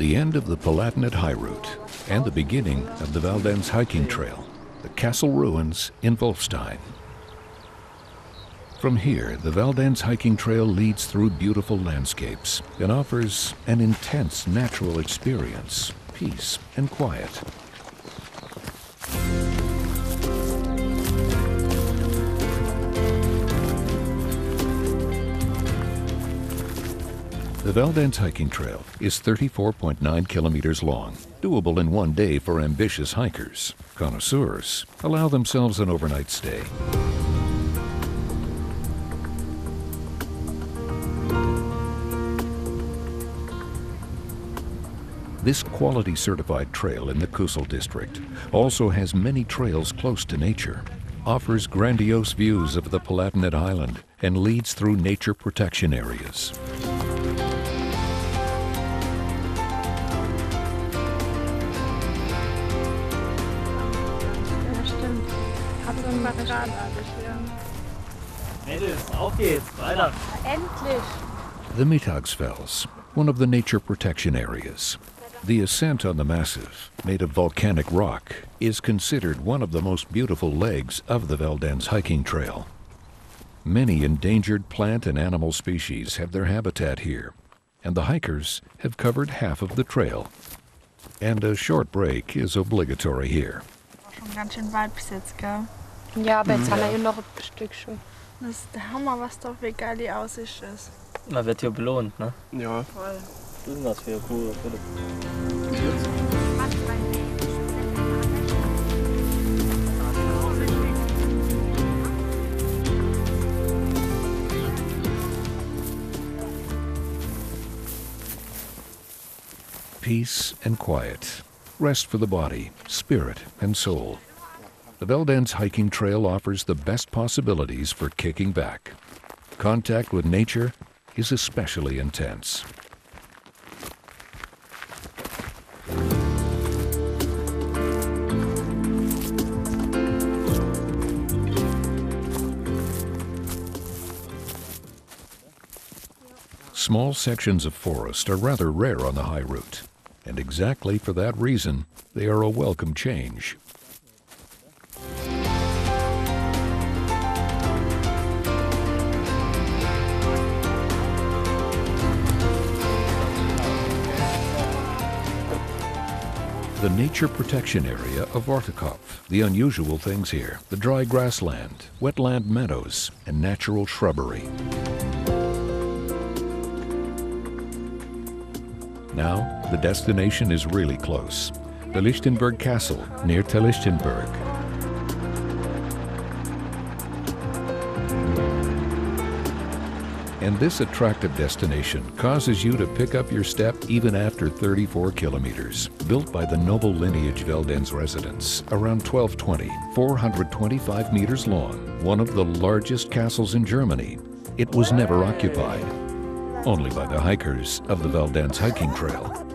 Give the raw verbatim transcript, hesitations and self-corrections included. The end of the Palatinate High Route and the beginning of the Veldenz hiking trail, the castle ruins in Wolfstein. From here, the Veldenz hiking trail leads through beautiful landscapes and offers an intense natural experience, peace and quiet. The Veldenz hiking trail is thirty-four point nine kilometers long, doable in one day for ambitious hikers. Connoisseurs allow themselves an overnight stay. This quality certified trail in the Kusel district also has many trails close to nature, offers grandiose views of the Palatinate Island, and leads through nature protection areas. The Mittagsfels, one of the nature protection areas. The ascent on the massive, made of volcanic rock, is considered one of the most beautiful legs of the Veldenz hiking trail. Many endangered plant and animal species have their habitat here, and the hikers have covered half of the trail. And a short break is obligatory here. Ganz schön weit bis jetzt, gell? Ja, aber jetzt haben wir noch ein Stück schon. Das ist der Hammer, was doch wie geil die Aussicht ist. Man wird hier belohnt, ne? Ja. Voll. Das ist was für eine coole Fülle. Peace and quiet. Rest for the body, spirit, and soul. The Veldenz hiking trail offers the best possibilities for kicking back. Contact with nature is especially intense. Small sections of forest are rather rare on the high route. And exactly for that reason, they are a welcome change. The nature protection area of Wartikopf, the unusual things here, the dry grassland, wetland meadows, and natural shrubbery. Now, the destination is really close. The Lichtenberg Castle, near Thallichtenberg. And this attractive destination causes you to pick up your step even after thirty-four kilometers. Built by the noble lineage Veldenz residents, around twelve twenty, four hundred twenty-five meters long, one of the largest castles in Germany. It was never occupied. Only by the hikers of the Veldenz hiking trail.